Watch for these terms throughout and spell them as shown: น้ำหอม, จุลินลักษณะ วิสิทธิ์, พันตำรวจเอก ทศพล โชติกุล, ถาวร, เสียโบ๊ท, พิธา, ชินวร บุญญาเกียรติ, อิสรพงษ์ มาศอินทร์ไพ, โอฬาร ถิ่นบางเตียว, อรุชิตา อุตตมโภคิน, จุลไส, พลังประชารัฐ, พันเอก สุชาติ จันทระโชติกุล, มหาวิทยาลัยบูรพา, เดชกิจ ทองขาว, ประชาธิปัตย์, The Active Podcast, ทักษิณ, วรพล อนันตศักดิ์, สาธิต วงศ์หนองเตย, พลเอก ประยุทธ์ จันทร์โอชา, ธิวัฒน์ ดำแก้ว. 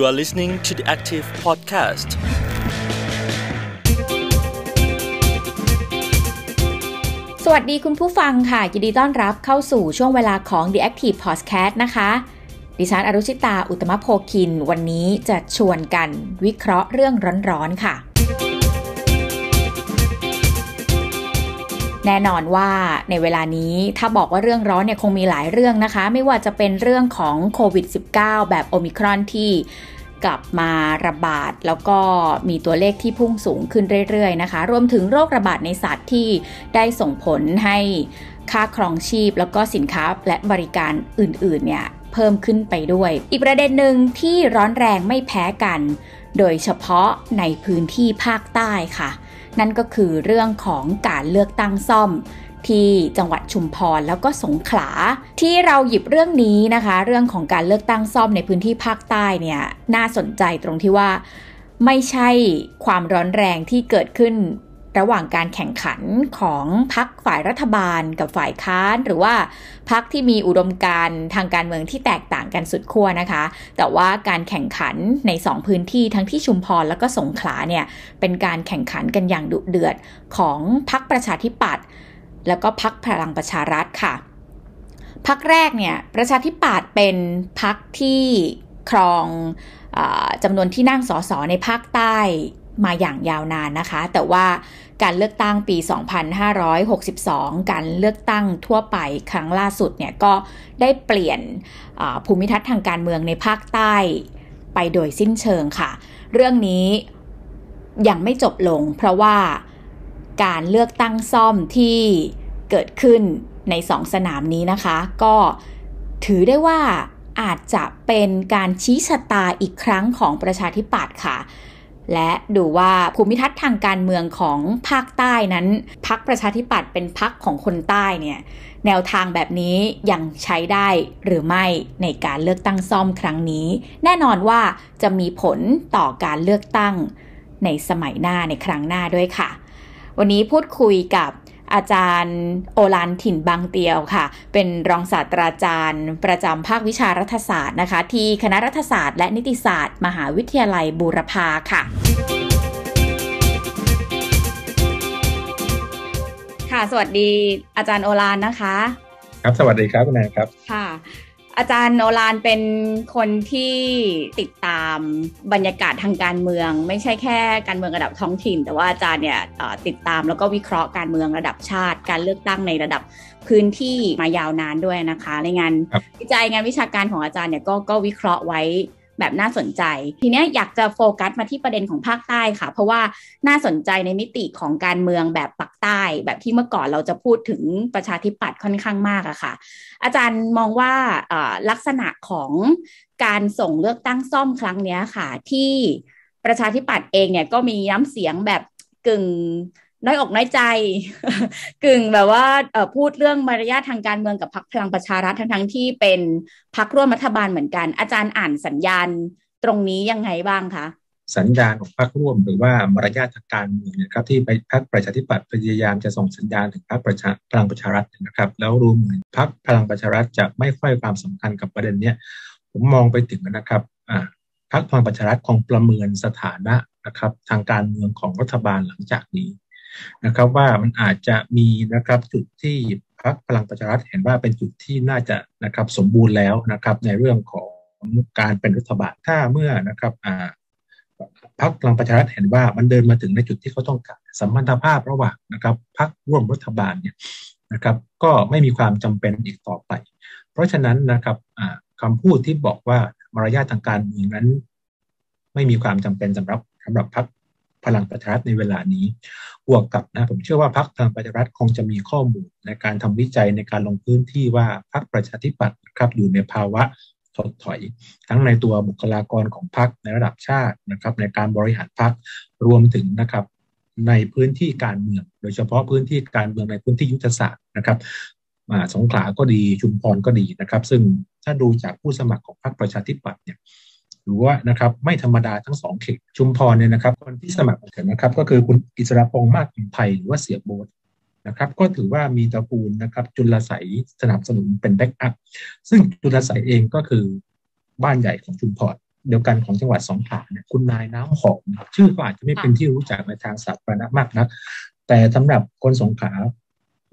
You are listening to The Active Podcast. สวัสดีคุณผู้ฟังค่ะยินดีต้อนรับเข้าสู่ช่วงเวลาของ The Active Podcast นะคะดิฉันอรุชิตาอุตตมโภคินวันนี้จะชวนกันวิเคราะห์เรื่องร้อนๆค่ะแน่นอนว่าในเวลานี้ถ้าบอกว่าเรื่องร้อนเนี่ยคงมีหลายเรื่องนะคะไม่ว่าจะเป็นเรื่องของโควิด -19 แบบโอมิครอนที่กลับมาระบาดแล้วก็มีตัวเลขที่พุ่งสูงขึ้นเรื่อยๆนะคะรวมถึงโรคระบาดในสัตว์ที่ได้ส่งผลให้ค่าครองชีพแล้วก็สินค้าและบริการอื่นๆเนี่ยเพิ่มขึ้นไปด้วยอีกประเด็นหนึ่งที่ร้อนแรงไม่แพ้กันโดยเฉพาะในพื้นที่ภาคใต้ค่ะนั่นก็คือเรื่องของการเลือกตั้งซ่อมที่จังหวัดชุมพรแล้วก็สงขลาที่เราหยิบเรื่องนี้นะคะเรื่องของการเลือกตั้งซ่อมในพื้นที่ภาคใต้เนี่ยน่าสนใจตรงที่ว่าไม่ใช่ความร้อนแรงที่เกิดขึ้นระหว่างการแข่งขันของพรรคฝ่ายรัฐบาลกับฝ่ายค้านหรือว่าพรรคที่มีอุดมการณ์ทางการเมืองที่แตกต่างกันสุดขั้วนะคะแต่ว่าการแข่งขันใน2พื้นที่ทั้งที่ชุมพรแล้วก็สงขลาเนี่ยเป็นการแข่งขันกันอย่างดุเดือดของพรรคประชาธิปัตย์แล้วก็พรรคพลังประชารัฐค่ะพรรคแรกเนี่ยประชาธิปัตย์เป็นพรรคที่ครองจำนวนที่นั่งส.ส.ในภาคใต้มาอย่างยาวนานนะคะแต่ว่าการเลือกตั้งปี 2562 การเลือกตั้งทั่วไปครั้งล่าสุดเนี่ยก็ได้เปลี่ยนภูมิทัศน์ทางการเมืองในภาคใต้ไปโดยสิ้นเชิงค่ะเรื่องนี้ยังไม่จบลงเพราะว่าการเลือกตั้งซ่อมที่เกิดขึ้นใน2สนามนี้นะคะก็ถือได้ว่าอาจจะเป็นการชี้ชะตาอีกครั้งของประชาธิปัตย์ค่ะและดูว่าภูมิทัศน์ทางการเมืองของภาคใต้นั้นพรรคประชาธิปัตย์เป็นพรรคของคนใต้เนี่ยแนวทางแบบนี้ยังใช้ได้หรือไม่ในการเลือกตั้งซ่อมครั้งนี้แน่นอนว่าจะมีผลต่อการเลือกตั้งในสมัยหน้าในครั้งหน้าด้วยค่ะวันนี้พูดคุยกับอาจารย์โอฬารถิ่นบางเตียวค่ะเป็นรองศาสตราจารย์ประจำภาควิชารัฐศาสตร์นะคะที่คณะรัฐศาสตร์และนิติศาสตร์มหาวิทยาลัยบูรพาค่ะค่ะสวัสดีอาจารย์โอฬารนะคะครับสวัสดีครับคุณแอนครับค่ะอาจารย์โอฬารเป็นคนที่ติดตามบรรยากาศทางการเมืองไม่ใช่แค่การเมืองระดับท้องถิ่นแต่ว่าอาจารย์เนี่ยติดตามแล้วก็วิเคราะห์การเมืองระดับชาติการเลือกตั้งในระดับพื้นที่มายาวนานด้วยนะคะในงานวิจัยงานวิชาการของอาจารย์เนี่ยก็วิเคราะห์ไว้แบบน่าสนใจทีนี้อยากจะโฟกัสมาที่ประเด็นของภาคใต้ค่ะเพราะว่าน่าสนใจในมิติของการเมืองแบบปักใต้แบบที่เมื่อก่อนเราจะพูดถึงประชาธิปัตย์ค่อนข้างมากอะค่ะอาจารย์มองว่าลักษณะของการส่งเลือกตั้งซ่อมครั้งนี้ค่ะที่ประชาธิปัตย์เองเนี่ยก็มีน้ำเสียงแบบกึ่งน้อยอกน้อยใจกึ่งแบบว่าพูดเรื่องมารยาททางการเมืองกับพรรคพลังประชารัฐทั้งที่เป็นพรรคร่วมรัฐบาลเหมือนกันอาจารย์อ่านสัญญาณตรงนี้ยังไงบ้างคะสัญญาณของพรรคร่วมหรือว่ามารยาททางการเมืองนะครับที่พรรคประชาธิปัตย์พยายามจะส่งสัญญาณถึงพรรคพลังประชารัฐนะครับแล้วรู้เหมือนพรรคพลังประชารัฐจะไม่ค่อยความสำคัญกับประเด็นนี้ผมมองไปถึงนะครับพรรคพลังประชารัฐคงประเมินสถานะนะครับทางการเมืองของรัฐบาลหลังจากนี้นะครับว่ามันอาจจะมีนะครับจุดที่พรรคพลังประชารัฐเห็นว่าเป็นจุดที่น่าจะนะครับสมบูรณ์แล้วนะครับในเรื่องของการเป็นรัฐบาลถ้าเมื่อนะครับพรรคพลังประชารัฐเห็นว่ามันเดินมาถึงในจุดที่เขาต้องการสัมพันธภาพระหว่างนะครับพรรคร่วมรัฐบาลเนี่ยนะครับก็ไม่มีความจำเป็นอีกต่อไปเพราะฉะนั้นนะครับคำพูดที่บอกว่ามารยาททางการเมืองนั้นไม่มีความจำเป็นสำหรับพรรคพลังประชารัฐในเวลานี้บวกกับนะผมเชื่อว่าพรรคพลังประชารัฐคงจะมีข้อมูลในการทำวิจัยในการลงพื้นที่ว่าพรรคประชาธิปัตย์ครับอยู่ในภาวะถดถอยทั้งในตัวบุคลากรของพรรคในระดับชาตินะครับในการบริหารพรรครวมถึงนะครับในพื้นที่การเมืองโดยเฉพาะพื้นที่การเมืองในพื้นที่ยุทธศาสตร์นะครับสงขลาก็ดีชุมพรก็ดีนะครับซึ่งถ้าดูจากผู้สมัครของพรรคประชาธิปัตย์เนี่ยหรือว่านะครับไม่ธรรมดาทั้ง2เขตชุมพรเนี่ยนะครับคนที่สมัครกันนะครับก็คือคุณอิสรพงษ์มาศอินทร์ไพหรือว่าเสียโบ๊ทนะครับก็ถือว่ามีตระกูลนะครับจุลไสสนับสนุนเป็นแบ็กอัพซึ่งจุลไสเองก็คือบ้านใหญ่ของชุมพร เดียวกันของจังหวัดสงขลาเนี่ยคุณนายน้ำหอมชื่อก็อาจจะไม่เป็นที่รู้จักในทางสาธารณะมากนักแต่สำหรับคนสงขลา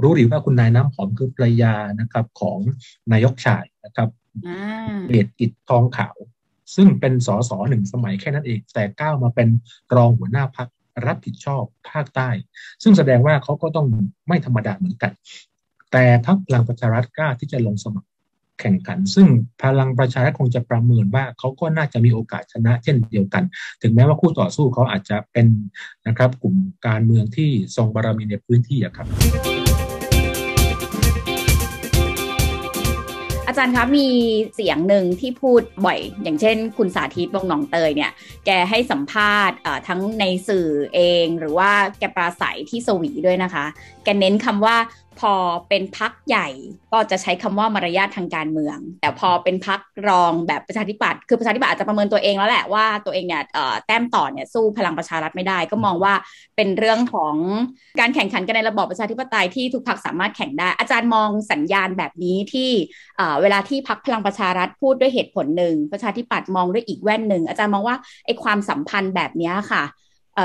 รู้ดีว่าคุณนายน้ำหอมคือภรรยานะครับของนายกชายนะครับเดชกิจทองขาวซึ่งเป็นสสหนึ่งสมัยแค่นั้นเองแต่ก้าวมาเป็นรองหัวหน้าพรรครับผิดชอบภาคใต้ซึ่งแสดงว่าเขาก็ต้องไม่ธรรมดาเหมือนกันแต่พรรคพลังประชารัฐกล้าที่จะลงสมัครแข่งขันซึ่งพลังประชารัฐคงจะประเมินว่าเขาก็น่าจะมีโอกาสชนะเช่นเดียวกันถึงแม้ว่าคู่ต่อสู้เขาอาจจะเป็นนะครับกลุ่มการเมืองที่ทรงบารมีในพื้นที่ครับอาจารย์คะมีเสียงหนึ่งที่พูดบ่อยอย่างเช่นคุณสาธิตวงศ์หนองเตยเนี่ยแกให้สัมภาษณ์ทั้งในสื่อเองหรือว่าแกปราศัยที่สวีด้วยนะคะแกเน้นคำว่าพอเป็นพรรคใหญ่ก็จะใช้คำว่ามารยาททางการเมืองแต่พอเป็นพรรครองแบบประชาธิปัตย์คือประชาธิปัตย์อาจจะประเมินตัวเองแล้วแหละว่าตัวเองเนี่ยแต้มต่อเนี่ยสู้พลังประชารัฐไม่ได้ก็มองว่าเป็นเรื่องของการแข่งขันกันในระบอบประชาธิปไตยที่ทุกพรรคสามารถแข่งได้อาจารย์มองสัญญาณแบบนี้ที่เวลาที่พรรคพลังประชารัฐพูดด้วยเหตุผลหนึ่งประชาธิปัตย์มองด้วยอีกแว่นนึงอาจารย์มองว่าไอ้ความสัมพันธ์แบบนี้ค่ะ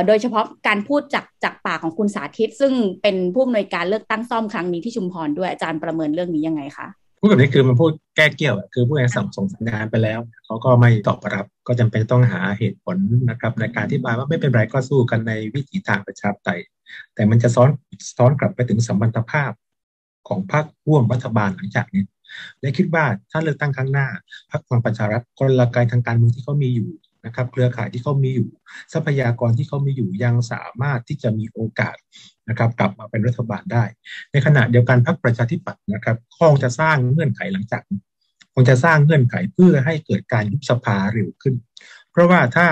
โดยเฉพาะการพูดจากปากของคุณสาธิตซึ่งเป็นผู้อำนวยการเลือกตั้งซ่อมครั้งนี้ที่ชุมพรด้วยอาจารย์ประเมินเรื่องนี้ยังไงคะพูดแบบนี้คือมันพูดแก้เกี่ยวคือผู้ให้ส่งสัญญาณไปแล้วเขาก็ไม่ตอบรับก็จำเป็นต้องหาเหตุผลนะครับในการอธิบายว่าไม่เป็นไรก็สู้กันในวิถีทางประชาธิปไตยแต่มันจะซ้อนกลับไปถึงสัมพันธภาพของพรรคร่วมรัฐบาลหลังจากนี้และคิดว่าถ้าเลือกตั้งครั้งหน้าพรรคพลังประชารัฐกลไกทางการเมืองที่เขามีอยู่นะครับเครือข่ายที่เขามีอยู่ทรัพยากรที่เขามีอยู่ยังสามารถที่จะมีโอกาสนะครับกลับมาเป็นรัฐบาลได้ในขณะเดียวกันพรรคประชาธิปัตย์นะครับคงจะสร้างเงื่อนไขหลังจากคงจะสร้างเงื่อนไขเพื่อให้เกิดการยุบสภาเร็วขึ้นเพราะว่าถ้า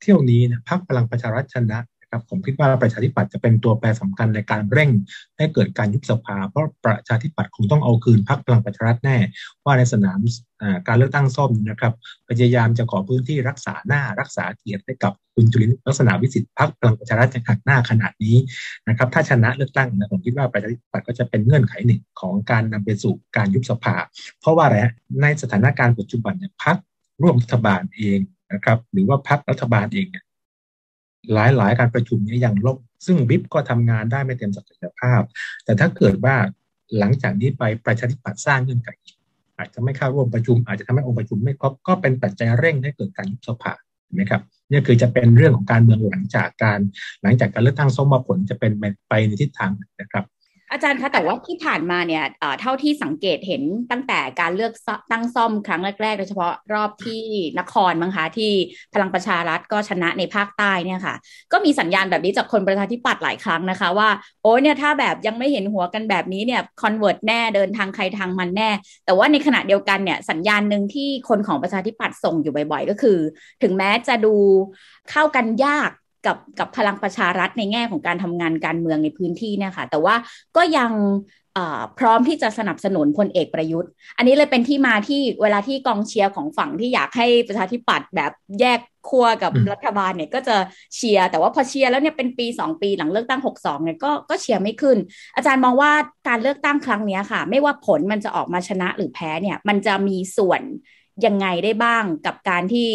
เที่ยวนี้นะพรรคพลังประชารัฐชนะนะครับผมคิดว่าประชาธิปัตย์จะเป็นตัวแปรสำคัญในการเร่งให้เกิดการยุบสภาเพราะประชาธิปัตย์คงต้องเอาคืนพรรคพลังประชารัฐแน่ว่าในสนามการเลือกตั้งซ่อมนะครับพยายามจะขอพื้นที่รักษาหน้ารักษาเกียรติให้กับคุณจุลินลักษณะวิสิทธิ์พรรคพลังประชารัฐจะหักหน้าขนาดนี้นะครับถ้าชนะเลือกตั้งนะผมคิดว่าประชาธิปัตย์ก็จะเป็นเงื่อนไขหนึ่งของการนำไปสู่การยุบสภาเพราะว่าอะไรฮะในสถานการณ์ปัจจุบันเนี่ยพรรคร่วมรัฐบาลเองนะครับหรือว่าพรรครัฐบาลเองเนี่ยหลายการประชุมนี้ยังล่มซึ่งวิปก็ทำงานได้ไม่เต็มศักยภาพแต่ถ้าเกิดว่าหลังจากนี้ไปประชาธิปัตย์สร้างเงื่อนไขอาจจะไม่เข้าร่วมประชุมอาจจะทำให้องค์ประชุมไม่ครบก็เป็นปัจจัยเร่งให้เกิดการยุบสภาถูกไหมครับนี่คือจะเป็นเรื่องของการเมืองหลังจากการเลือกตั้งซ่อมผลจะเป็นไปในทิศทางนะครับอาจารย์คะแต่ว่าที่ผ่านมาเนี่ยเท่าที่สังเกตเห็นตั้งแต่การเลือกตั้งซ่อมครั้งแรกๆโดยเฉพาะรอบที่นครมั้งคะที่พลังประชารัฐก็ชนะในภาคใต้เนี่ยค่ะก็มีสัญญาณแบบนี้จากคนประชาธิปัตย์หลายครั้งนะคะว่าโอ้เนี่ยถ้าแบบยังไม่เห็นหัวกันแบบนี้เนี่ยคอนเวิร์ตแน่เดินทางใครทางมันแน่แต่ว่าในขณะเดียวกันเนี่ยสัญญาณนึงที่คนของประชาธิปัตย์ส่งอยู่บ่อยๆก็คือถึงแม้จะดูเข้ากันยากกับพลังประชารัฐในแง่ของการทำงานการเมืองในพื้นที่เนี่ยค่ะแต่ว่าก็ยังพร้อมที่จะสนับสนุนพลเอกประยุทธ์อันนี้เลยเป็นที่มาที่เวลาที่กองเชียร์ของฝั่งที่อยากให้ประชาธิปัตย์แบบแยกขั้วกับรัฐบาลเนี่ยก็จะเชียร์แต่ว่าพอเชียร์แล้วเนี่ยเป็นปี2ปีหลังเลือกตั้ง62เนี่ยก็เชียร์ไม่ขึ้นอาจารย์มองว่าการเลือกตั้งครั้งนี้ค่ะไม่ว่าผลมันจะออกมาชนะหรือแพ้เนี่ยมันจะมีส่วนยังไงได้บ้างกับการที่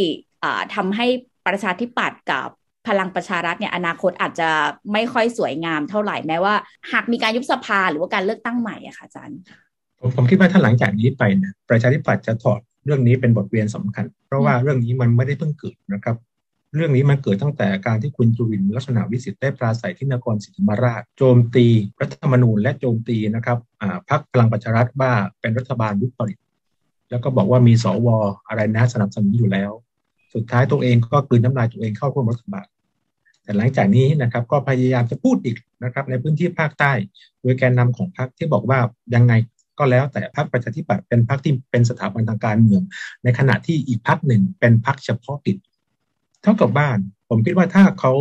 ทำให้ประชาธิปัตย์กับพลังประชารัฐเนี่ยอนาคตอาจจะไม่ค่อยสวยงามเท่าไหร่แม้ว่าหากมีการยุบสภาหรือว่าการเลือกตั้งใหม่อะค่ะอาจารย์ผมคิดว่าถ้าหลังจากนี้ไปนะประชาธิปัตย์จะถอดเรื่องนี้เป็นบทเรียนสำคัญเพราะว่าเรื่องนี้มันไม่ได้เพิ่งเกิดนะครับเรื่องนี้มันเกิดตั้งแต่การที่คุณจุรินทร์ลักษณะวิสิทธิ์ได้ปราศัยที่นครศรีธรรมราชโจมตีรัฐธรรมนูญและโจมตีนะครับพรรคพลังประชารัฐว่าเป็นรัฐบาลวิปริตแล้วก็บอกว่ามีสวอะไรนะสนับสนุนอยู่แล้วสุดท้ายตัวเองก็กลืนน้ำลายตัวเองเข้าร่วมรัฐบาลแต่หลังจากนี้นะครับก็พยายามจะพูดอีกนะครับในพื้นที่ภาคใต้โดยแกนนำของพรรคที่บอกว่ายังไงก็แล้วแต่พรรคประชาธิปัตย์เป็นพรรคที่เป็นสถาบันทางการเมืองในขณะที่อีกพรรคหนึ่งเป็นพรรคเฉพาะกิจเท่ากับบ้านผมคิดว่าถ้าเขา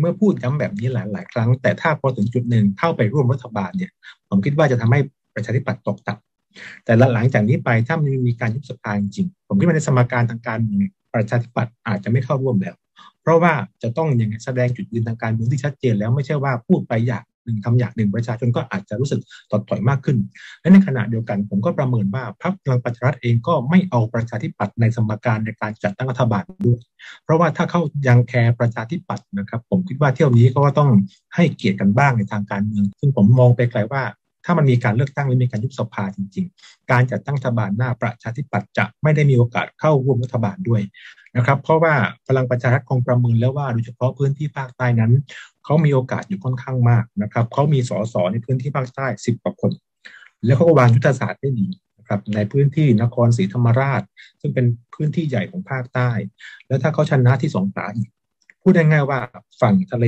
เมื่อพูดย้ำแบบนี้หลายครั้งแต่ถ้าพอถึงจุดหนึ่งเข้าไปร่วมรัฐบาลเนี่ยผมคิดว่าจะทำให้ประชาธิปัตย์ตกต่ำแต่หลังจากนี้ไปถ้ามันมีการยุบสภาจริงผมคิดว่าในสมการทางการเมืองประชาธิปัตย์อาจจะไม่เข้าร่วมแล้วเพราะว่าจะต้องอย่างแสดงจุดยืนทางการเมืองที่ชัดเจนแล้วไม่ใช่ว่าพูดไปอยาก หนึ่งทำอย่างหนึ่งประชาชนก็อาจจะรู้สึกถดถอยมากขึ้นและในขณะเดียวกันผมก็ประเมินว่าพรรคพลังประชารัฐเองก็ไม่เอาประชาธิปัตย์ในสมการในการจัดตั้งรัฐบาลด้วยเพราะว่าถ้าเขายังแคร์ประชาธิปัตย์นะครับผมคิดว่าเที่ยวนี้เขาก็ต้องให้เกียรติกันบ้างในทางการเมืองซึ่งผมมองไปไกลว่าถ้ามันมีการเลือกตั้งหรือมีการยุบสภาจริงๆการจัดตั้งรัฐบาลหน้าประชาธิปัตย์จะไม่ได้มีโอกาสเข้าร่วมรัฐบาลด้วยนะครับเพราะว่าพลังประชารัฐคงประเมินแล้วว่าโดยเฉพาะพื้นที่ภาคใต้นั้นเขามีโอกาสอยู่ค่อนข้างมากนะครับเขามีส.ส.ในพื้นที่ภาคใต้10 กว่าคนแล้วเขาก็วางยุทธศาสตร์ได้ดีนะครับในพื้นที่นครศรีธรรมราชซึ่งเป็นพื้นที่ใหญ่ของภาคใต้แล้วถ้าเขาชนะที่สงขลาอีกพูดได้ง่ายว่าฝั่งทะเล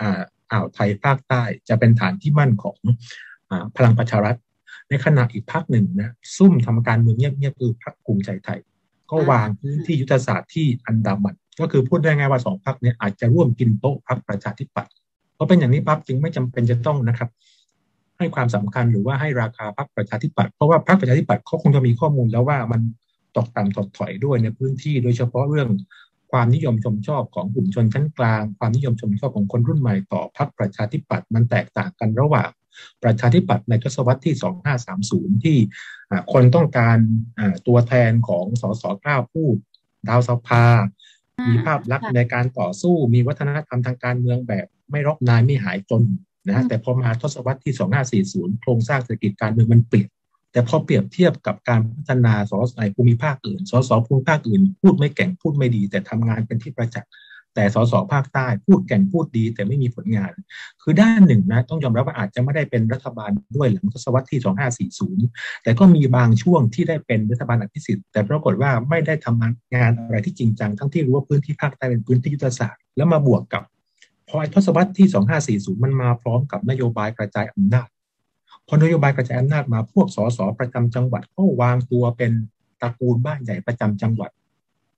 อ่าวไทยภาคใต้จะเป็นฐานที่มั่นของพลังประชารัฐในขณะอีกพรรคหนึ่งนะซุ่มทำการเมืองเงียบๆคือพรรคภูมิใจไทยก็วางพื้นที่ยุทธศาสตร์ที่อันดามันก็คือพูดได้ง่ายว่า2พรรคนี้อาจจะร่วมกินโต๊ะพรรคประชาธิปัตย์เพราะเป็นอย่างนี้ปั๊บจึงไม่จำเป็นจะต้องนะครับให้ความสำคัญหรือว่าให้ราคาพรรคประชาธิปัตย์เพราะว่าพรรคประชาธิปัตย์เขาคงจะมีข้อมูลแล้วว่ามันตกต่ำตกถอยด้วยในพื้นที่โดยเฉพาะเรื่องความนิยมชมชอบของกลุ่มชนชั้นกลางความนิยมชมชอบของคนรุ่นใหม่ต่อพรรคประชาธิปัตย์มันแตกต่างกันระหว่างประชาธิปัตย์ในทศวรรษที่2530ที่คนต้องการตัวแทนของสสกล้าพูดดาวสภามีภาพลักษณ์ในการต่อสู้มีวัฒนธรรมทางการเมืองแบบไม่รบนายไม่หายจนนะฮะแต่พอมาทศวรรษที่2540โครงสร้างเศรษฐกิจการเมืองมันเปลี่ยนแต่พอเปรียบเทียบกับการพัฒนาสสในภูมิภาคอื่นสสภูมิภาคอื่นพูดไม่เก่งพูดไม่ดีแต่ทำงานเป็นที่ประจักษ์แต่สสภาคใต้พูดแก่นพูดดีแต่ไม่มีผลงานคือด้านหนึ่งนะต้องยอมรับว่าอาจจะไม่ได้เป็นรัฐบาลด้วยหลังทศวรรษที่2540แต่ก็มีบางช่วงที่ได้เป็นรัฐบาลอภิสิทธิ์แต่ปรากฏว่าไม่ได้ทำงานอะไรที่จริงจังทั้งที่รู้ว่าพื้นที่ภาคใต้เป็นพื้นที่ยุทธศาสตร์แล้วมาบวกกับพอทศวรรษที่2540มันมาพร้อมกับนโยบายกระจายอำนาจพอนโยบายกระจายอำนาจมาพวกสสประจำจังหวัดก็วางตัวเป็นตระกูลบ้านใหญ่ประจำจังหวัด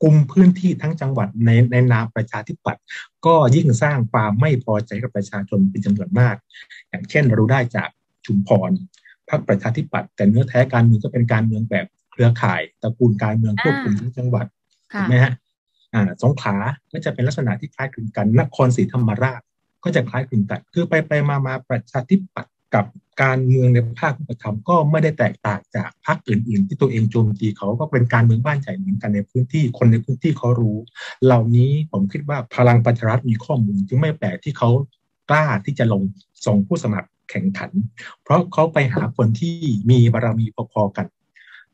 กลุ่มพื้นที่ทั้งจังหวัดในนามประชาธิปัตย์ก็ยิ่งสร้างความไม่พอใจกับประชาชนเป็นจำนวนมากอย่างเช่นเราได้จากชุมพรพรรคประชาธิปัตย์แต่เนื้อแท้การเมืองก็เป็นการเมืองแบบเครือข่ายตระกูลการเมืองควบคุมทั้งจังหวัดถูกไหมฮะสงขลาก็จะเป็นลักษณะที่คล้ายคลึงกันนครศรีธรรมราชก็จะคล้ายคลึงกันคือไปมาประชาธิปัตย์กับการเมืองในภาคประชาธิปไตยก็ไม่ได้แตกต่างจากพรรคอื่นๆที่ตัวเองโจมตีเขาก็เป็นการเมืองบ้านใหญ่เหมือนกันในพื้นที่คนในพื้นที่เขารู้เหล่านี้ผมคิดว่าพลังประชารัฐมีข้อมูลจึงไม่แปลกที่เขากล้าที่จะลงส่งผู้สมัครแข่งขันเพราะเขาไปหาคนที่มีบารมีพอๆกัน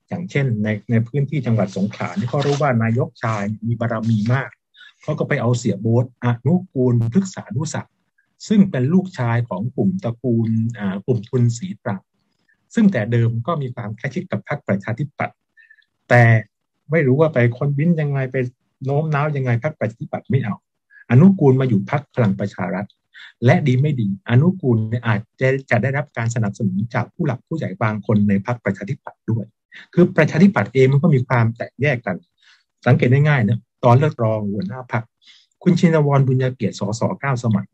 อย่างเช่นในพื้นที่จังหวัดสงขลานี่เขารู้ว่านายกชายมีบารมีมากเขาก็ไปเอาเสียโบ๊ทอนุกูลพฤกษานุศักดิ์ซึ่งเป็นลูกชายของกลุ่มตระกูลกลุ่มทุนสีตรังซึ่งแต่เดิมก็มีความใกล้ชิดกับพรรคประชาธิปัตย์แต่ไม่รู้ว่าไปคนวินยังไงไปโน้มน้าวยังไงพรรคประชาธิปัตย์ไม่เอาอนุกูลมาอยู่พรรคพลังประชารัฐและดีไม่ดีอนุกูลอาจจะได้รับการสนับสนุนจากผู้หลักผู้ใหญ่บางคนในพรรคประชาธิปัตย์ด้วยคือประชาธิปัตย์เองมันก็มีความแตกแยกกันสังเกตได้ง่ายนะตอนเลือกรองหัวหน้าพรรคคุณชินวร บุญญาเกียรติสส9สมัย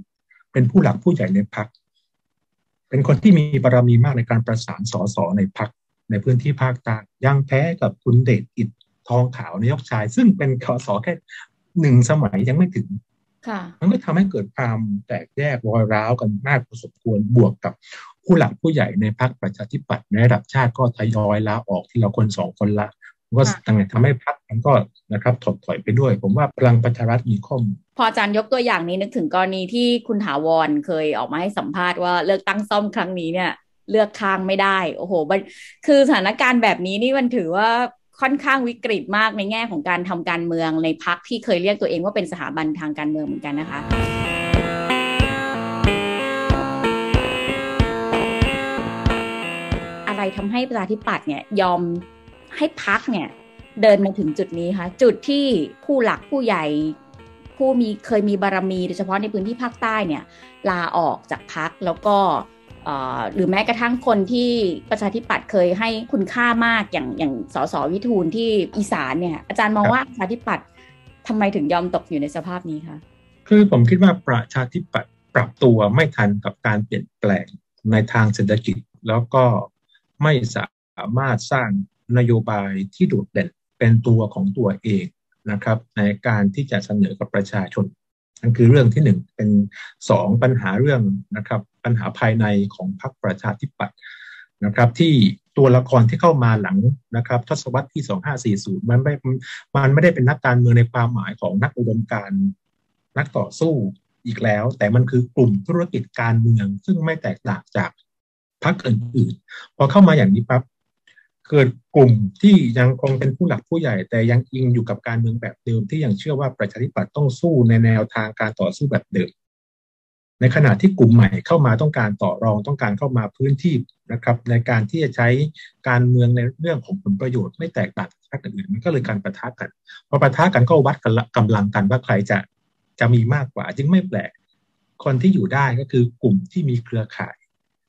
เป็นผู้หลักผู้ใหญ่ในพรรคเป็นคนที่มีบารมีมากในการประสานสสในพรรคในพื้นที่ภาคใต้ยังแพ้กับคุณเดชอิฐทองขาวนายกชายซึ่งเป็นสสแค่1 สมัยยังไม่ถึงมันก็ทำให้เกิดความแตกแยกรอยร้าวกันมากพอสมควรบวกกับผู้หลักผู้ใหญ่ในพรรคประชาธิปัตย์ในระดับชาติก็ทยอยลาออกทีละคน2 คนละก็ต่างๆทำให้พรรคมันก็นะครับถดถอยไปด้วยผมว่าพลังประชารัฐมีข้อมูลพออาจารย์ยกตัวอย่างนี้นึกถึงกรณีที่คุณถาวรเคยออกมาให้สัมภาษณ์ว่าเลือกตั้งซ่อมครั้งนี้เนี่ยเลือกข้างไม่ได้โอ้โหคือสถานการณ์แบบนี้นี่มันถือว่าค่อนข้างวิกฤตมากในแง่ของการทำการเมืองในพรรคที่เคยเรียกตัวเองว่าเป็นสถาบันทางการเมืองเหมือนกันนะคะอะไรทำให้ประชาธิปัตย์เนี่ยยอมให้พรรคเนี่ยเดินมาถึงจุดนี้ค่ะจุดที่ผู้หลักผู้ใหญ่ผู้มีเคยมีบารมีโดยเฉพาะในพื้นที่ภาคใต้เนี่ยลาออกจากพรรคแล้วก็หรือแม้กระทั่งคนที่ประชาธิปัตย์เคยให้คุณค่ามากอย่างสสวิทูลที่อีสานเนี่ยอาจารย์มองว่าประชาธิปัตย์ทำไมถึงยอมตกอยู่ในสภาพนี้คะคือผมคิดว่าประชาธิปัตย์ปรับตัวไม่ทันกับการเปลี่ยนแปลงในทางเศรษฐกิจแล้วก็ไม่สามารถสร้างนโยบายที่โดดเด่นเป็นตัวของตัวเองนะครับในการที่จะเสนอกับประชาชน นั่นคือเรื่องที่หนึ่งเป็นสองปัญหาเรื่องนะครับปัญหาภายในของพรรคประชาธิปัตย์นะครับที่ตัวละครที่เข้ามาหลังนะครับทศวรรษที่2540มันไม่ได้เป็นนักการเมืองในความหมายของนักอุดมการณ์นักต่อสู้อีกแล้วแต่มันคือกลุ่มธุรกิจการเมืองซึ่งไม่แตกต่างจากพรรคอื่นๆพอเข้ามาอย่างนี้ปั๊บเกิดกลุ่มที่ยังคงเป็นผู้หลักผู้ใหญ่แต่ยังอิงอยู่กับการเมืองแบบเดิมที่ยังเชื่อว่าประชาธิปัตย์ต้องสู้ในแนวทางการต่อสู้แบบเดิมในขณะที่กลุ่มใหม่เข้ามาต้องการต่อรองต้องการเข้ามาพื้นที่นะครับในการที่จะใช้การเมืองในเรื่องของผลประโยชน์ไม่แตกต่างจากพรรคอื่นมันก็เลยการปะทะกันพอปะทะกันก็วัดกำลังกันว่าใครจะมีมากกว่าจึงไม่แปลกคนที่อยู่ได้ก็คือกลุ่มที่มีเครือข่าย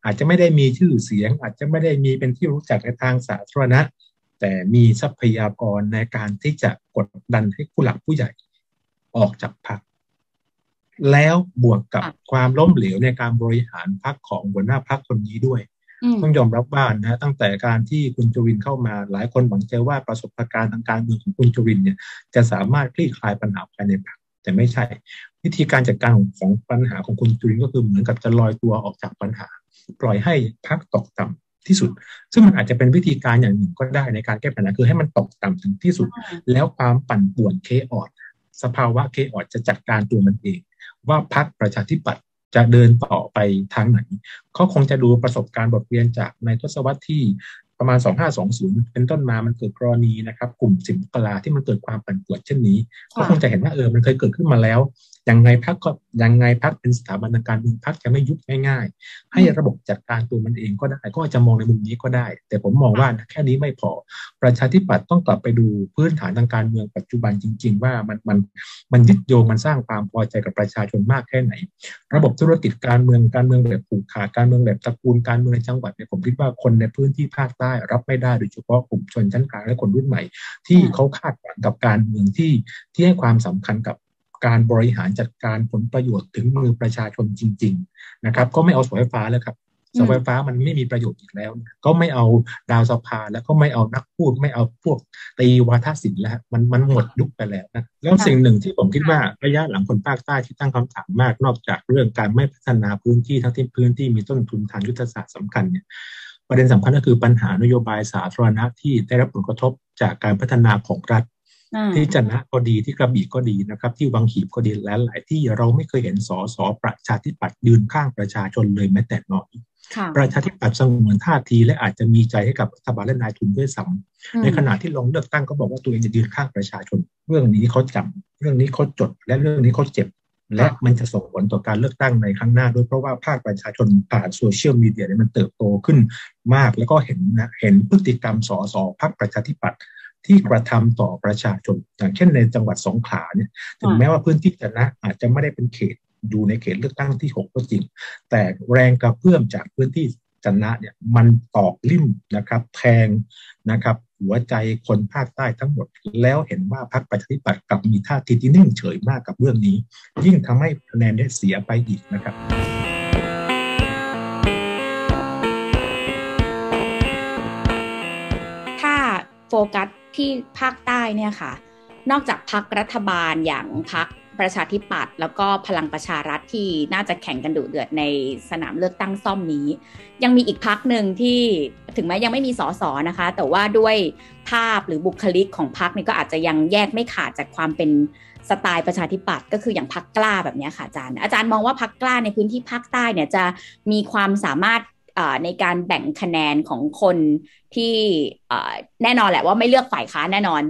อาจจะไม่ได้มีชื่อเสียงอาจจะไม่ได้มีเป็นที่รู้จักในทางสาธารณะแต่มีทรัพยากรในการที่จะกดดันให้ผู้หลักผู้ใหญ่ออกจากพรรคแล้วบวกกับความล้มเหลวในการบริหารพรรคของหัวหน้าพรรคคนนี้ด้วยต้องยอมรับว่านะตั้งแต่การที่คุณจุรินทร์เข้ามาหลายคนหวังใจว่าประสบการณ์ทางการเมืองของคุณจุรินทร์เนี่ยจะสามารถคลี่คลายปัญหาภายในพรรคแต่ไม่ใช่วิธีการจัดการของปัญหาของคุณจุรินทร์ก็คือเหมือนกับจะลอยตัวออกจากปัญหาปล่อยให้พรรคตกต่ำที่สุดซึ่งมันอาจจะเป็นวิธีการอย่างหนึ่งก็ได้ในการแก้ปัญหาคือให้มันตกต่ำถึงที่สุดแล้วความปั่นป่วนเคออสสภาวะเคออสจะจัดการตัวมันเองว่าพรรคประชาธิปัตย์จะเดินต่อไปทางไหนเขาคงจะดูประสบการณ์บทเรียนจากในทศวรรษที่ประมาณ2520เป็นต้นมามันเกิดกรณีนะครับกลุ่มสิงคลาที่มันเกิดความปั่นป่วนเช่นนี้เขาคงจะเห็นว่ามันเคยเกิดขึ้นมาแล้วยังไงพรรคเป็นสถาบันทางการเมืองพรรคจะไม่ยุบง่ายๆให้ระบบจัดการตัวมันเองก็ได้ก็จะมองในมุมนี้ก็ได้แต่ผมมองว่าแค่นี้ไม่พอประชาธิปัตย์ต้องกลับไปดูพื้นฐานทางการเมืองปัจจุบันจริงๆว่ามันยึดโยงมันสร้างความพอใจกับประชาชนมากแค่ไหนระบบธุรกิจการเมืองแบบผูกขาดการเมืองแบบตระกูลการเมืองในจังหวัดเนี่ยผมคิดว่าคนในพื้นที่ภาคใต้รับไม่ได้โดยเฉพาะกลุ่มชนชั้นกลางและคนรุ่นใหม่ที่เขาคาดหวังกับการเมืองที่ให้ความสำคัญกับการบริหารจัดการผลประโยชน์ถึงมือประชาชนจริงๆนะครับก็ไม่เอาเสาไฟฟ้าแล้วครับเสาไฟฟ้ามันไม่มีประโยชน์อีกแล้วก็ไม่เอาดาวสภาแล้วก็ไม่เอานักพูดไม่เอาพวกตีวาทศิลป์แล้วมันหมดยุคไปแล้วนะแล้วสิ่งหนึ่งที่ผมคิดว่าระยะหลังคนภาคใต้ที่ตั้งคำถามมากนอกจากเรื่องการไม่พัฒนาพื้นที่ทั้งที่พื้นที่มีต้นทุนทางยุทธศาสตร์สำคัญเนี่ยประเด็นสำคัญก็คือปัญหานโยบายสาธารณะที่ได้รับผลกระทบจากการพัฒนาของรัฐที่จันทก็ดีที่กระบี่ก็ดีนะครับที่วังหีบก็ดีและหลายที่เราไม่เคยเห็นสสประชาธิปัตย์ยืนข้างประชาชนเลยแม้แต่น้อยประชาธิปัตย์สงวนท่าทีและอาจจะมีใจให้กับรัฐบาลและนายทุนด้วยซ้ำในขณะที่ลงเลือกตั้งก็บอกว่าตัวเองจะยืนข้างประชาชนเรื่องนี้เขาจำเรื่องนี้เขาจดและเรื่องนี้เขาเจ็บและมันจะส่งผลต่อการเลือกตั้งในครั้งหน้าด้วยเพราะว่าภาคประชาชนผ่านโซเชียลมีเดียเนี่ยมันเติบโตขึ้นมากแล้วก็เห็นพฤติกรรมสสพรรคประชาธิปัตย์ที่กระทำต่อประชาชนอย่างเช่นในจังหวัดสงขลาเนี่ยถึงแม้ว่าพื้นที่จะนะอาจจะไม่ได้เป็นเขตอยู่ในเขตเลือกตั้งที่6ก็จริงแต่แรงกระเพื่อมจากพื้นที่จันนะเนี่ยมันตอกลิ่มนะครับแทงนะครับหัวใจคนภาคใต้ทั้งหมดแล้วเห็นว่าพรรคประชาธิปัตย์กลับมีท่าทีที่นิ่งเฉยมากกับเรื่องนี้ยิ่งทำให้คะแนนได้เสียไปอีกนะครับถ้าโฟกัสที่ภาคใต้เนี่ยค่ะนอกจากพรรครัฐบาลอย่างพรรคประชาธิปัตย์แล้วก็พลังประชารัฐที่น่าจะแข่งกันดุเดือดในสนามเลือกตั้งซ่อมนี้ยังมีอีกพรรคหนึ่งที่ถึงแม้ยังไม่มีส.ส.นะคะแต่ว่าด้วยภาพหรือบุคลิกของพรรคนี่ก็อาจจะยังแยกไม่ขาดจากความเป็นสไตล์ประชาธิปัตย์ก็คืออย่างพรรคกล้าแบบนี้ค่ะอาจารย์มองว่าพรรคกล้าในพื้นที่ภาคใต้เนี่ยจะมีความสามารถในการแบ่งคะแนนของคนที่แน่นอนแหละว่าไม่เลือกฝ่ายค้านแน่นอน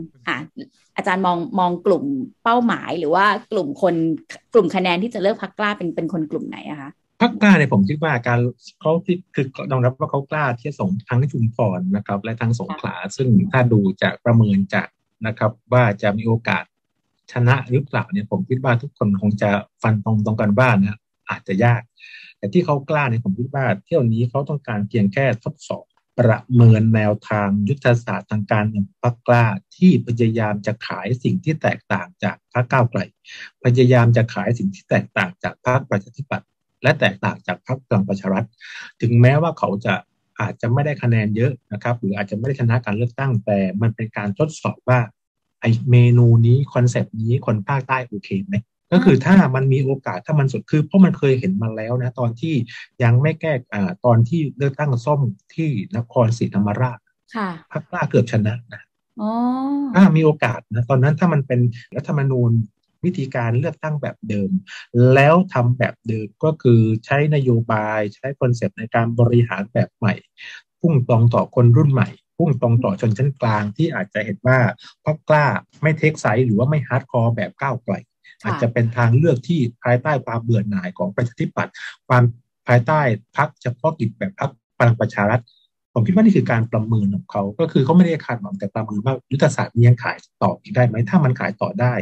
อาจารย์มองกลุ่มเป้าหมายหรือว่ากลุ่มคนกลุ่มคะแนนที่จะเลือกพรรคกล้าเป็นคนกลุ่มไหนอะคะพรรคกล้าเนี่ยผมคิดว่าการเขาคือต้องรับว่าเขากล้าที่จะส่งทั้งในชุมพรนะครับและทั้งสงขลาซึ่งถ้าดูจากประเมินจากนะครับว่าจะมีโอกาสชนะหรือเปล่าเนี่ยผมคิดว่าทุกคนคงจะฟันตรงกันว่านะอาจจะยากแต่ที่เขากล้าเนี่ยผมคิดว่าเที่ยวนี้เขาต้องการเพียงแค่ทดสอบประเมินแนวทางยุทธศาสตร์ทางการเมืองพรรคกล้าที่พยายามจะขายสิ่งที่แตกต่างจากพรรคก้าวไกลพยายามจะขายสิ่งที่แตกต่างจากพรรคประชาธิปัตย์และแตกต่างจากพรรคพลังประชารัฐถึงแม้ว่าเขาจะอาจจะไม่ได้คะแนนเยอะนะครับหรืออาจจะไม่ได้ชนะการเลือกตั้งแต่มันเป็นการทดสอบว่าไอเมนูนี้คอนเซปต์นี้คนภาคใต้โอเคไหม ก็คือถ้ามันมีโอกาสถ้ามันสดคือเพราะมันเคยเห็นมาแล้วนะตอนที่ยังไม่แก้ตอนที่เลือกตั้งซ่อมที่นครศรีธรรมราชพรรคกล้าเกือบชนะนะถ้ามีโอกาสนะตอนนั้นถ้ามันเป็นรัฐธรรมนูญวิธีการเลือกตั้งแบบเดิมแล้วทำแบบเดิมก็คือใช้นโยบายใช้คอนเซปต์ในการบริหารแบบใหม่พุ่งตรงต่อคนรุ่นใหม่พุ่งตรงต่อชนชั้นกลางที่อาจจะเห็นว่าพรรคกล้าไม่เทคไซด์หรือว่าไม่ฮาร์ดคอร์แบบก้าวไกลอาจจะเป็นทางเลือกที่ภายใต้ความเบื่อหน่ายของประชาธิปัตย์ความภายใต้พรรคเฉพาะกิจแบบพรรคพลังประชารัฐผมคิดว่านี่คือการประเมินของเขาก็คือเขาไม่ได้คาดหวังแต่ประเมินว่ายุทธศาสตร์นี้ยังขายต่ออีกได้ไหมถ้ามันขายต่อได้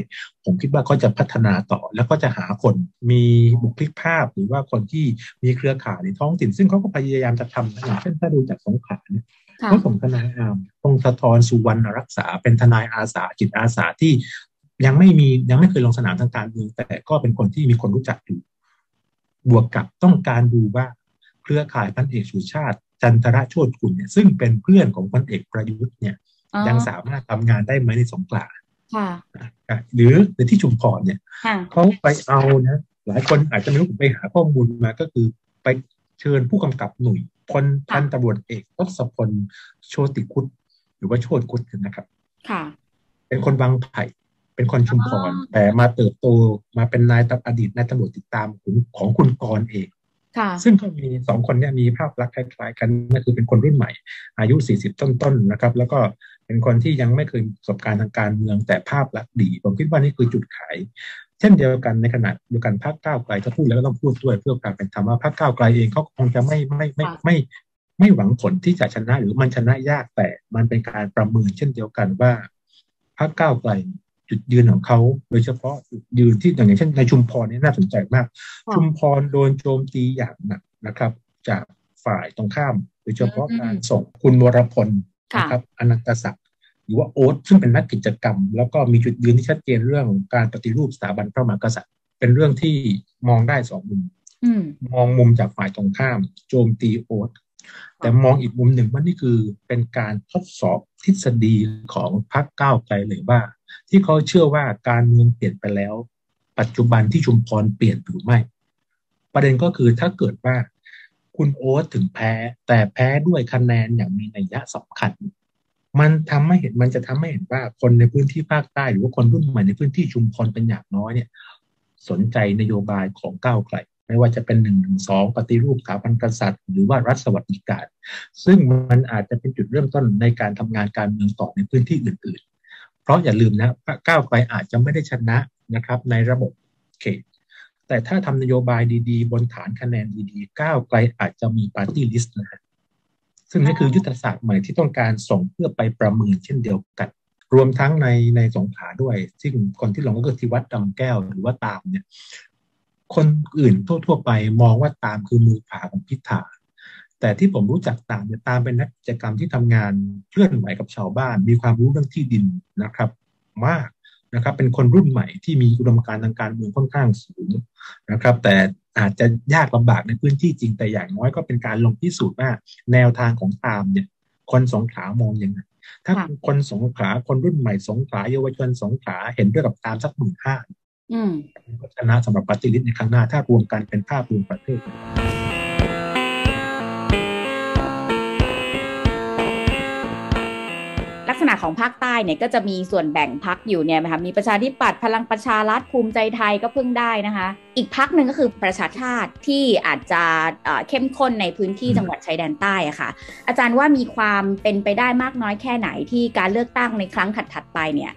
ผมคิดว่าเขาจะพัฒนาต่อแล้วก็จะหาคนมีบุคลิกภาพหรือว่าคนที่มีเครือข่ายในท้องถิ่นซึ่งเขาก็พยายามจะทำนะเช่นถ้าดูจากสงขลาเนี่ยเขาส่งทนายพงศธรสุวรรณรักษาเป็นทนายอาสาจิตอาสาที่ยังไม่เคยลงสนามทางการเมืองแต่ก็เป็นคนที่มีคนรู้จักอยู่บวกกับต้องการดูว่าเครือข่ายพันเอกสุชาติจันทระโชติกุลเนี่ยซึ่งเป็นเพื่อนของพันเอกประยุทธ์เนี่ยยังสามารถทำงานได้ไหมในสงขลาหรือในที่ชุมพรเนี่ยเขาไปเอานะหลายคนอาจจะไม่รู้ผมไปหาข้อมูลมาก็คือไปเชิญผู้กำกับหน่วยพันตำรวจเอกทศพลโชติกุลหรือว่าโชติกุลนะครับเป็นคนบางไผ่เป็นคนชุมพรแต่มาเติบโตมาเป็นนายตำรวจอดีตนายตำรวจติดตามของคุณกรเองซึ่งก็มีสองคนเนี่ยมีภาพลักษณ์คล้ายๆกันก็คือเป็นคนรุ่นใหม่อายุ40ต้นๆนะครับแล้วก็เป็นคนที่ยังไม่เคยประสบการณ์ทางการเมืองแต่ภาพลักษณ์ดีผมคิดว่านี่คือจุดขายเช่นเดียวกันในขณะเดียวกันพรรคก้าวไกลถ้าพูดแล้วก็ต้องพูดด้วยเพื่อการเป็นธรรมว่าพรรคก้าวไกลเองเขาคงจะไม่หวังผลที่จะชนะหรือมันชนะยากแต่มันเป็นการประเมินเช่นเดียวกันว่าพรรคก้าวไกลจุดยืนของเขาโดยเฉพาะจุดยืนที่อย่างเช่นในชุมพรนี่น่าสนใจมากชุมพรโดนโจมตีอย่างหนักนะครับจากฝ่ายตรงข้ามโดยเฉพาะการส่งคุณวรพลนะครับอนันตศักดิ์หรือว่าโอ๊ตซึ่งเป็นนักกิจกรรมแล้วก็มีจุดยืนที่ชัดเจนเรื่องการปฏิรูปสถาบันพระมหากษัตริย์เป็นเรื่องที่มองได้สองมุมมองมุมจากฝ่ายตรงข้ามโจมตีโอ๊ตแต่มองอีกมุมหนึ่งว่านี่คือเป็นการทดสอบทฤษฎีของพรรคก้าวไกลเลยว่าที่เขาเชื่อว่าการเมืองเปลี่ยนไปแล้วปัจจุบันที่ชุมพรเปลี่ยนหรือไม่ประเด็นก็คือถ้าเกิดว่าคุณโอ๊ตถึงแพ้แต่แพ้ด้วยคะแนนอย่างมีนัยสำคัญมันจะทำให้เห็นว่าคนในพื้นที่ภาคใต้หรือว่าคนรุ่นใหม่ในพื้นที่ชุมพรเป็นอย่างน้อยเนี่ยสนใจนโยบายของก้าวไกลไม่ว่าจะเป็น112ปฏิรูปสถาบันกษัตริย์หรือว่ารัฐสวัสดิการซึ่งมันอาจจะเป็นจุดเริ่มต้นในการทำงานการเมืองต่อในพื้นที่อื่นๆเพราะอย่าลืมนะก้าวไกลอาจจะไม่ได้ชนะนะครับในระบบเขตแต่ถ้าทำนโยบายดีๆบนฐานคะแนนดีๆก้าวไกลอาจจะมีปาร์ตี้ลิสต์นะซึ่งนี่คือยุทธศาสตร์ใหม่ที่ต้องการส่งเพื่อไปประเมินเช่นเดียวกันรวมทั้งในสงขลาด้วยซึ่งคนที่ลงก็คือธิวัฒน์ดำแก้วหรือว่าตามเนี่ยคนอื่นทั่วๆไปมองว่าตามคือมือขวาของพิธาแต่ที่ผมรู้จักตามเป็นนักกิจกรรมที่ทำงานเคลื่อนไหวกับชาวบ้านมีความรู้เรื่องที่ดินนะครับมากนะครับเป็นคนรุ่นใหม่ที่มีอุดมการณ์ทางการเมืองค่อนข้างสูงนะครับแต่อาจจะยากลำบากในพื้นที่จริงแต่อย่างน้อยก็เป็นการลงพิสูจน์ว่าแนวทางของตามเนี่ยคนสงขลามองยังไงถ้าคนสงขลาคนรุ่นใหม่สงขลาเยาวชนสงขลาเห็นด้วยกับตามสัก 15,000 ก็ชนะสำหรับปาร์ตี้ลิสต์ในครั้งหน้าถ้ารวมกันเป็นภาพรวมประเทศลักษณะของภาคใต้เนี่ยก็จะมีส่วนแบ่งพรรคอยู่เนี่ยนะคะมีประชาธิปัตย์พลังประชารัฐภูมิใจไทยก็เพิ่งได้นะคะอีกพรรคหนึ่งก็คือประชาชาติที่อาจจะเข้มข้นในพื้นที่จังหวัดชายแดนใต้อะค่ะอาจารย์ว่ามีความเป็นไปได้มากน้อยแค่ไหนที่การเลือกตั้งในครั้งถัดๆไปเนี่ย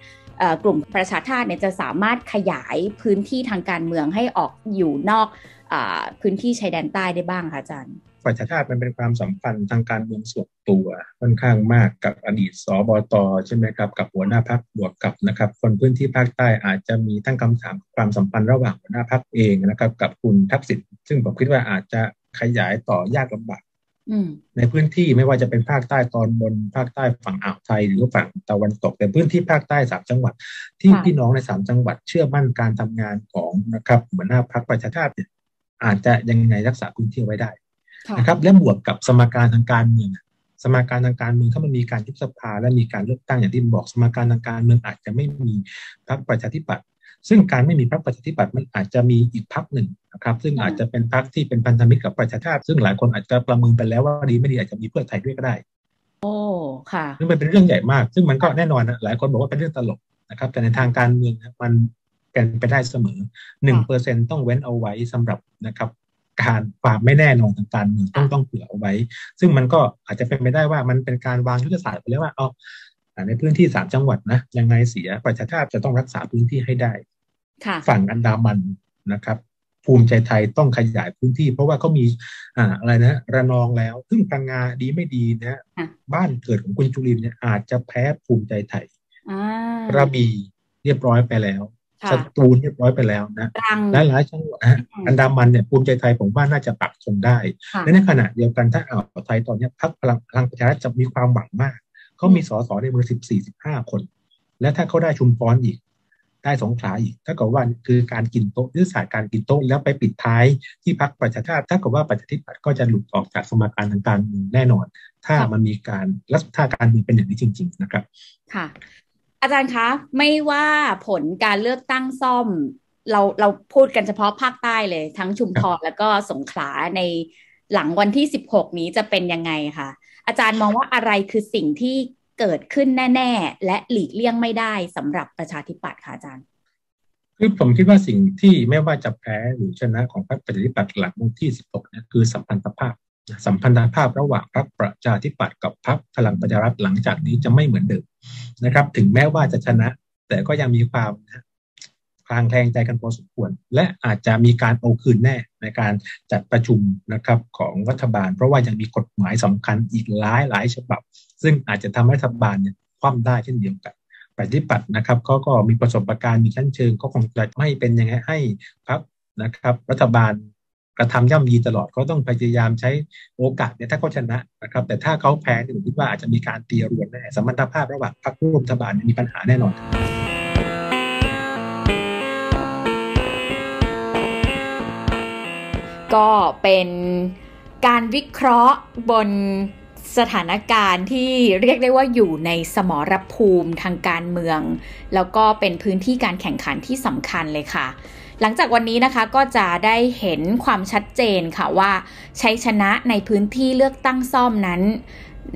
กลุ่มประชาชาติเนี่ยจะสามารถขยายพื้นที่ทางการเมืองให้ออกอยู่นอกพื้นที่ชายแดนใต้ได้บ้างค่ะอาจารย์ประชาชาติมันเป็นความสัมพันธ์ทางการเมืองส่วนตัวค่อนข้างมากกับอดีตสบต.ใช่ไหมครับกับหัวหน้าพรรคบวกกับนะครับคนพื้นที่ภาคใต้อาจจะมีทั้งคำถามความสัมพันธ์ระหว่างหัวหน้าพรรคเองนะครับกับคุณทักษิณซึ่งผมคิดว่าอาจจะขยายต่อยากลำบากในพื้นที่ไม่ว่าจะเป็นภาคใต้ตอนบนภาคใต้ฝั่งอ่าวไทยหรือฝั่งตะวันตกแต่พื้นที่ภาคใต้3จังหวัดที่พี่น้องใน3จังหวัดเชื่อมั่นการทำงานของนะครับหัวหน้าพรรคประชาชาติอาจจะยังไงรักษาพื้นที่ไว้ได้นะครับและบวกกับสมการทางการเมืองสมการทางการเมืองถ้ามันมีการยุบสภาและมีการเลือกตั้งอย่างที่บอกสมการทางการเมืองอาจจะไม่มีพรรคประชาธิปัตย์ ซึ่งการไม่มีพรรคประชาธิปัตย์มันอาจจะมีอีกพรรคหนึ่งนะครับซึ่งอาจจะเป็นพรรคที่เป็นพันธมิตรกับประชาชาติซึ่งหลายคนอาจจะประเมินไปแล้วว่าดีไม่ดีอาจจะมีเพื่อไทยด้วยก็ได้โอ้ค่ะซึ่งมันเป็นเรื่องใหญ่มากซึ่งมันก็แน่นอนหลายคนบอกว่าเป็นเรื่องตลกนะครับแต่ในทางการเมืองมันเป็นไปได้เสมอ 1% ต้องเว้นเอาไว้สำหรับนะครับการความไม่แน่นอนทางการเมืองต้องเผื่อเอาไว้ซึ่งมันก็อาจจะเป็นไปได้ว่ามันเป็นการวางยุทธศาสตร์ไปแล้วว่าเอาในพื้นที่3จังหวัดนะยังไงเสียประชาชาติจะต้องรักษาพื้นที่ให้ได้ฝั่งอันดามันนะครับภูมิใจไทยต้องขยายพื้นที่เพราะว่าเขามีอะไรนะระนองแล้วซึ่งพังงาดีไม่ดีนะบ้านเกิดของคุณจุรินทร์เนี่ยอาจจะแพ้ภูมิใจไทยกระบี่เรียบร้อยไปแล้วสตูลเรียบร้อยไปแล้วนะและหลายจังหวัดอันดามันเนี่ยภูมิใจไทยผมว่าน่าจะปักธงได้และในขณะเดียวกันถ้าอ่าวไทยตอนนี้พรรคพลังประชารัฐจะมีความหวังมากเขามีสสในมือ 14-15 คนและถ้าเขาได้ชุมพรอีกได้สงขลาอีกถ้าเกิดว่าคือการกินโต๊ะยุทธศาสตร์การกินโต๊ะแล้วไปปิดท้ายที่พรรคประชาชาติถ้าเกิดว่าประชาธิปัตย์ก็จะหลุดออกจากสมการทางการเมืองแน่นอนถ้ามันมีการลักษณะการเมืองเป็นอย่างนี้จริงๆนะครับค่ะอาจารย์คะไม่ว่าผลการเลือกตั้งซ่อมเราพูดกันเฉพาะภาคใต้เลยทั้งชุมพรแล้วก็สงขลาในหลังวันที่16นี้จะเป็นยังไงคะอาจารย์มองว่าอะไรคือสิ่งที่เกิดขึ้นแน่ๆและหลีกเลี่ยงไม่ได้สำหรับประชาธิปัตย์ค่ะอาจารย์คือผมคิดว่าสิ่งที่ไม่ว่าจะแพ้หรือชนะของพรรคประชาธิปัตย์หลังวันที่16นี่คือสัมพันธภาพระหว่างพรรคประชาธิปัตย์กับพรรคพลังประชารัฐหลังจากนี้จะไม่เหมือนเดิมนะครับถึงแม้ว่าจะชนะแต่ก็ยังมีความคลางแคลงใจกันพอสมควรและอาจจะมีการเอาคืนแน่ในการจัดประชุมนะครับของรัฐบาลเพราะว่ายังมีกฎหมายสำคัญอีกหลายฉบับซึ่งอาจจะทำให้รัฐบาลเนี่ยคว่ำได้เช่นเดียวกันประชาธิปัตย์นะครับเขาก็มีประสบการณ์มีชั้นเชิงก็คงจะไม่เป็นยังไงให้พรรคนะครับรัฐบาลกระทำย่ำยีตลอดเขาต้องพยายามใช้โอกาสเนี่ยถ้าเขาชนะนะครับแต่ถ้าเขาแพ้ผมคิดว่าอาจจะมีการตีรวนแน่สัมพันธภาพระหว่างพรรคร่วมรัฐบาลมีปัญหาแน่นอนก็เป็นการวิเคราะห์บนสถานการณ์ที่เรียกได้ว่าอยู่ในสมรภูมิทางการเมืองแล้วก็เป็นพื้นที่การแข่งขันที่สำคัญเลยค่ะหลังจากวันนี้นะคะก็จะได้เห็นความชัดเจนค่ะว่าชัยชนะในพื้นที่เลือกตั้งซ่อมนั้น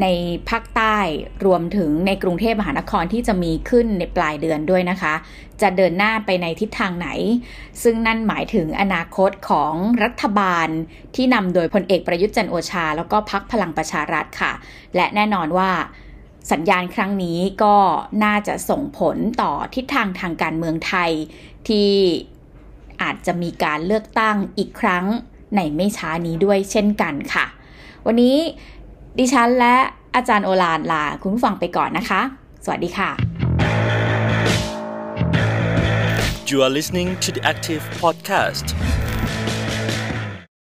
ในภาคใต้รวมถึงในกรุงเทพมหานครที่จะมีขึ้นในปลายเดือนด้วยนะคะจะเดินหน้าไปในทิศทางไหนซึ่งนั่นหมายถึงอนาคตของรัฐบาลที่นำโดยพลเอกประยุทธ์จันทร์โอชาแล้วก็พรรคพลังประชารัฐค่ะและแน่นอนว่าสัญญาณครั้งนี้ก็น่าจะส่งผลต่อทิศทางทางการเมืองไทยที่อาจจะมีการเลือกตั้งอีกครั้งในไม่ช้านี้ด้วยเช่นกันค่ะวันนี้ดิฉันและอาจารย์โอฬารลาคุณผู้ฟังไปก่อนนะคะสวัสดีค่ะ You are listening to The Active Podcast